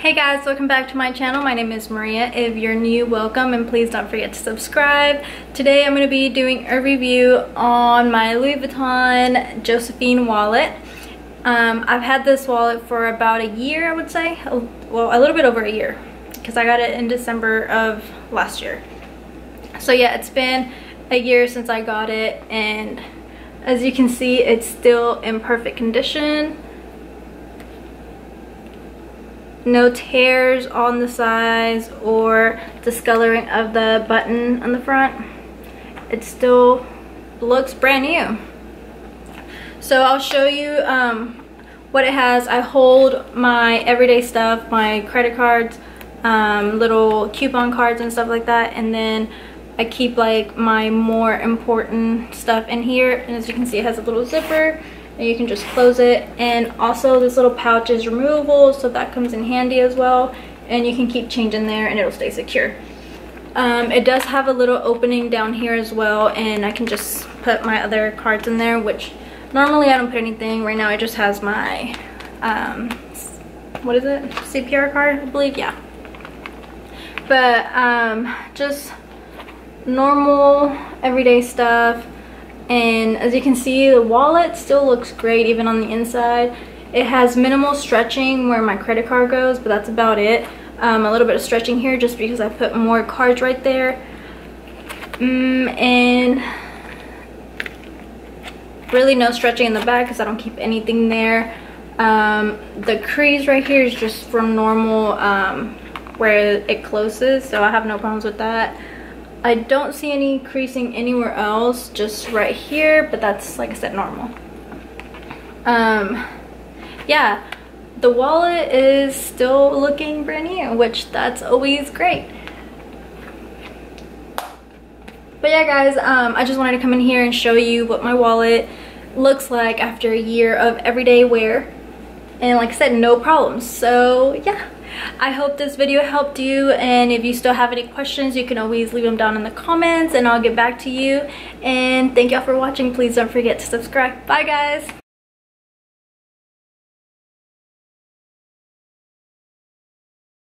Hey guys, welcome back to my channel. My name is Maria. If you're new, welcome, and please don't forget to subscribe. Today I'm going to be doing a review on my Louis Vuitton Josephine wallet. I've had this wallet for about a year, I would say. Well, a little bit over a year, because I got it in December of last year. So yeah, it's been a year since I got it, and as you can see, it's still in perfect condition. No tears on the sides or discoloring of the button on the front. It still looks brand new. So I'll show you what it has. I hold my everyday stuff, my credit cards, little coupon cards and stuff like that, and then I keep like my more important stuff in here. And as you can see, it has a little zipper. You can just close it, and also this little pouch is removable, so that comes in handy as well, and you can keep change in there and it'll stay secure. It does have a little opening down here as well, and I can just put my other cards in there, which normally I don't put anything. Right now it just has my what is it, CPR card, I believe. Yeah, but just normal everyday stuff. And as you can see, the wallet still looks great even on the inside. It has minimal stretching where my credit card goes, but that's about it. A little bit of stretching here just because I put more cards right there. And really no stretching in the back because I don't keep anything there. The crease right here is just from normal where it closes, so I have no problems with that. I don't see any creasing anywhere else, just right here, but that's, like I said, normal. Yeah, the wallet is still looking brand new, which that's always great. But yeah guys, I just wanted to come in here and show you what my wallet looks like after a year of everyday wear. And like I said, no problems. So yeah, I hope this video helped you, and if you still have any questions, you can always leave them down in the comments and I'll get back to you. And thank y'all for watching. Please don't forget to subscribe. Bye guys.